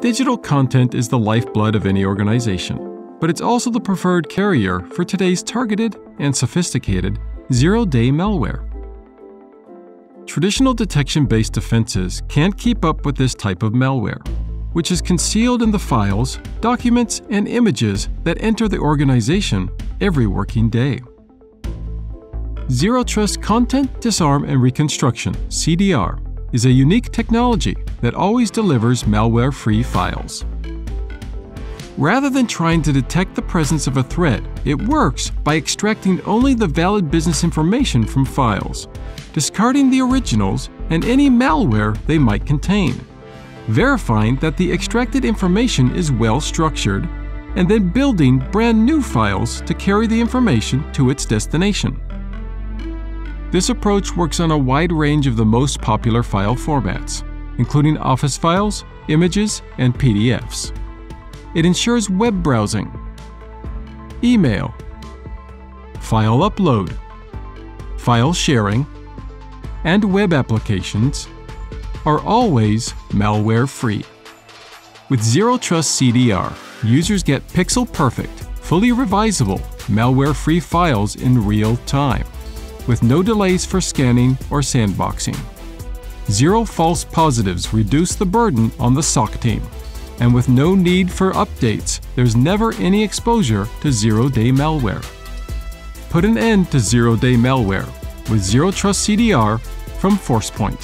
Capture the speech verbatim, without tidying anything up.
Digital content is the lifeblood of any organization, but it's also the preferred carrier for today's targeted and sophisticated zero-day malware. Traditional detection-based defenses can't keep up with this type of malware, which is concealed in the files, documents, and images that enter the organization every working day. Zero Trust Content Disarm and Reconstruction (C D R) is a unique technology that always delivers malware-free files. Rather than trying to detect the presence of a threat, it works by extracting only the valid business information from files, discarding the originals and any malware they might contain, verifying that the extracted information is well-structured, and then building brand new files to carry the information to its destination. This approach works on a wide range of the most popular file formats, including Office files, images, and P D Fs. It ensures web browsing, email, file upload, file sharing, and web applications are always malware-free. With Zero Trust C D R, users get pixel-perfect, fully revisable, malware-free files in real time, with no delays for scanning or sandboxing. Zero false positives reduce the burden on the S O C team, and with no need for updates, there's never any exposure to zero-day malware. Put an end to zero-day malware with Zero Trust C D R from Forcepoint.